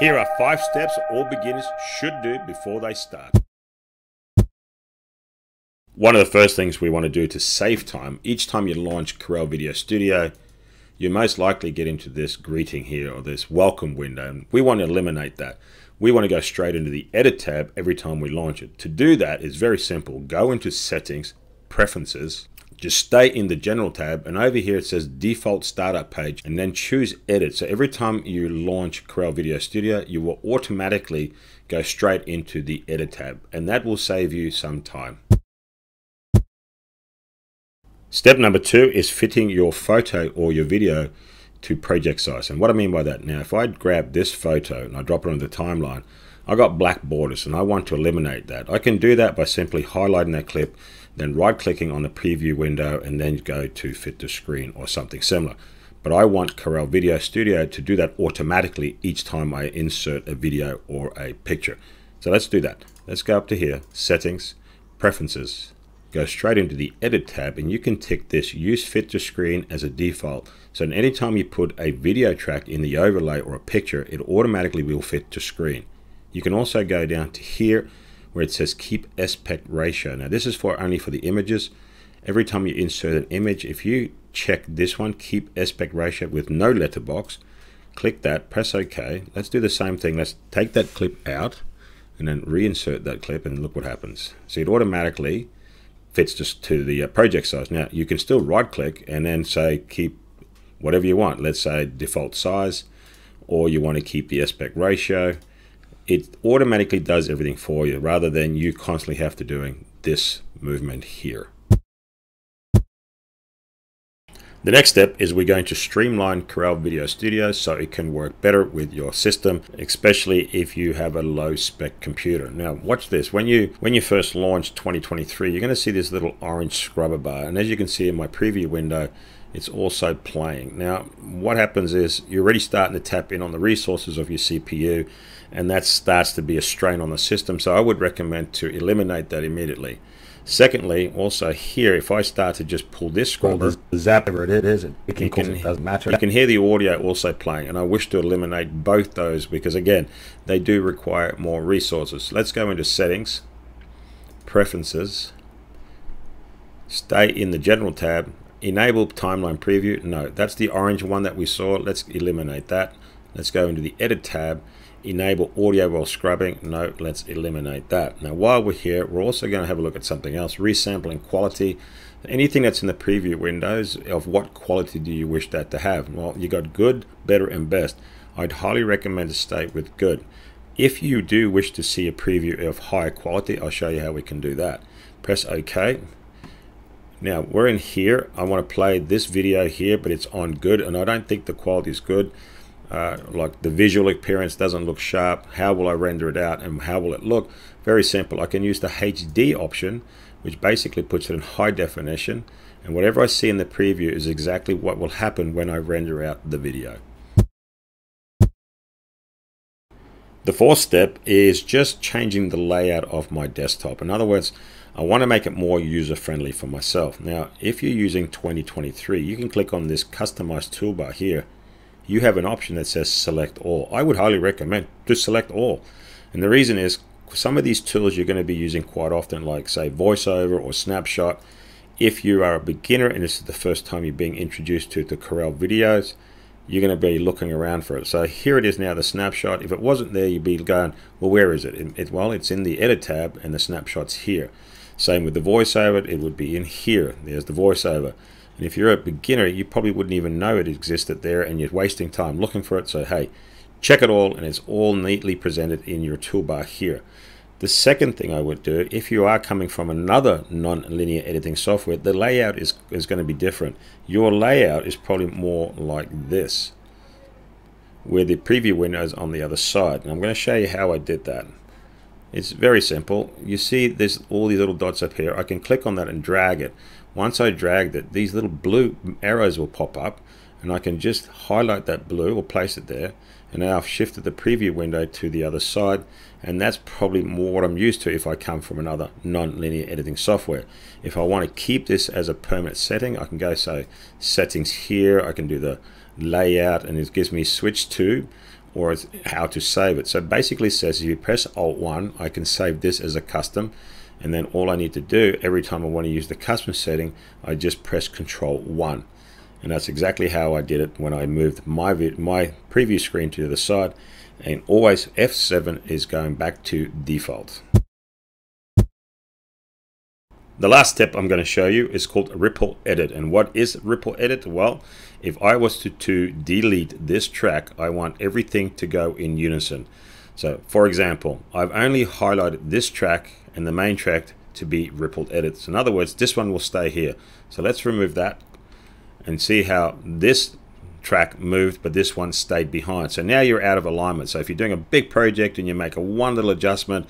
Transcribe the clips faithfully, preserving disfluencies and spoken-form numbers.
Here are five steps all beginners should do before they start. One of the first things we want to do to save time, each time you launch Corel VideoStudio, you most likely get into this greeting here or this welcome window, and we want to eliminate that. We want to go straight into the Edit tab every time we launch it. To do that is very simple. Go into Settings, Preferences, just stay in the General tab, and over here it says Default Startup Page, and then choose Edit. So every time you launch Corel VideoStudio, you will automatically go straight into the Edit tab, and that will save you some time. Step number two is fitting your photo or your video to project size. And what I mean by that, now if I grab this photo and I drop it on the timeline, I got black borders and I want to eliminate that. I can do that by simply highlighting that clip, then right clicking on the preview window, and then go to fit to screen or something similar. But I want Corel VideoStudio to do that automatically each time I insert a video or a picture. So let's do that. Let's go up to here, Settings, Preferences, go straight into the Edit tab, and you can tick this Use Fit to Screen as a default. So anytime you put a video track in the overlay or a picture, it automatically will fit to screen. You can also go down to here where it says keep aspect ratio. Now this is for only for the images. Every time you insert an image, if you check this one, keep aspect ratio with no letterbox, click that, press OK. Let's do the same thing. Let's take that clip out and then reinsert that clip, and look what happens. See, it automatically fits just to the project size. Now you can still right click and then say keep whatever you want. Let's say default size, or you want to keep the aspect ratio. It automatically does everything for you rather than you constantly have to doing this movement here. The next step is we're going to streamline Corel VideoStudio so it can work better with your system, especially if you have a low spec computer. Now watch this. When you when you first launch twenty twenty-three, you're going to see this little orange scrubber bar, and as you can see in my preview window, it's also playing. Now what happens is you're already starting to tap in on the resources of your C P U, and that starts to be a strain on the system, so I would recommend to eliminate that immediately. Secondly, also here, if I start to just pull this scroller, zapper it is, it you can, it doesn't matter. You can hear the audio also playing, and I wish to eliminate both those because again, they do require more resources. Let's go into Settings, Preferences, stay in the General tab, enable timeline preview. No, that's the orange one that we saw. Let's eliminate that. Let's go into the Edit tab, enable audio while scrubbing. No, let's eliminate that. Now while we're here, we're also going to have a look at something else, resampling quality. Anything that's in the preview windows, of what quality do you wish that to have? Well, you got good, better and best. I'd highly recommend to stay with good. If you do wish to see a preview of higher quality, I'll show you how we can do that. Press OK. Now we're in here. I want to play this video here, but it's on good, and I don't think the quality is good. Uh, like the visual appearance doesn't look sharp. How will I render it out and how will it look? Very simple. I can use the H D option, which basically puts it in high definition, and whatever I see in the preview is exactly what will happen when I render out the video. The fourth step is just changing the layout of my desktop. In other words, I want to make it more user-friendly for myself. Now if you're using twenty twenty-three, you can click on this customized toolbar here. You have an option that says select all. I would highly recommend to select all. And the reason is some of these tools you're going to be using quite often, like say VoiceOver or Snapshot. If you are a beginner and this is the first time you're being introduced to the Corel videos, you're going to be looking around for it. So here it is now, the snapshot. If it wasn't there, you'd be going, well, where is it? It, it well, it's in the Edit tab, and the snapshot's here. Same with the VoiceOver, it would be in here. There's the VoiceOver. And if you're a beginner, you probably wouldn't even know it existed there, and you're wasting time looking for it. So hey, check it all, and it's all neatly presented in your toolbar here. The second thing I would do, if you are coming from another non-linear editing software, the layout is, is going to be different. Your layout is probably more like this, where the preview window is on the other side. And I'm going to show you how I did that. It's very simple. You see there's all these little dots up here. I can click on that and drag it. Once I dragged it, these little blue arrows will pop up, and I can just highlight that blue or place it there, and now I've shifted the preview window to the other side, and that's probably more what I'm used to if I come from another non-linear editing software. If I want to keep this as a permanent setting, I can go say settings here, I can do the layout, and it gives me switch to, or it's how to save it. So basically it says if you press alt one, I can save this as a custom, and then all I need to do every time I want to use the custom setting, I just press control one. And that's exactly how I did it when I moved my my preview screen to the side, and always F seven is going back to default. The last step I'm going to show you is called Ripple Edit. And what is Ripple Edit? Well, if I was to, to delete this track, I want everything to go in unison. So for example, I've only highlighted this track and the main track to be rippled edits. So in other words, this one will stay here. So let's remove that and see how this track moved, but this one stayed behind. So now you're out of alignment. So if you're doing a big project and you make a one little adjustment,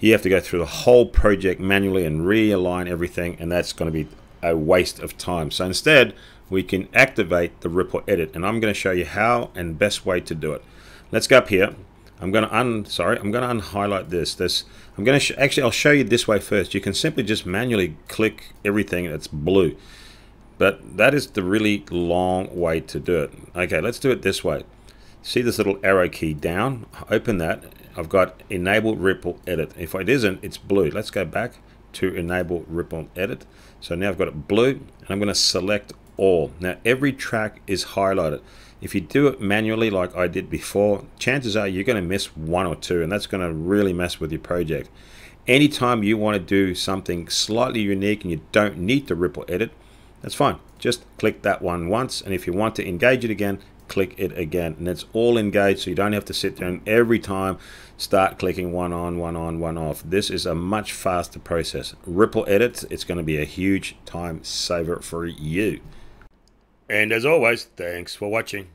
you have to go through the whole project manually and realign everything, and that's going to be a waste of time. So instead, we can activate the Ripple Edit, and I'm going to show you how and best way to do it. Let's go up here. I'm going to un sorry, I'm going to unhighlight this. This I'm going to actually I'll show you this way first. You can simply just manually click everything that's blue, but that is the really long way to do it. Okay, let's do it this way. See this little arrow key down? Open that. I've got enable ripple edit. If it isn't, it's blue. Let's go back to enable ripple edit. So now I've got it blue, and I'm going to select all. Now every track is highlighted. If you do it manually like I did before, chances are you're going to miss one or two, and that's going to really mess with your project. Anytime you want to do something slightly unique and you don't need to ripple edit, that's fine. Just click that one once, and if you want to engage it again, click it again, and it's all engaged, so you don't have to sit there and every time start clicking one on, one on, one off. This is a much faster process. Ripple edits, it's going to be a huge time saver for you. And as always, thanks for watching.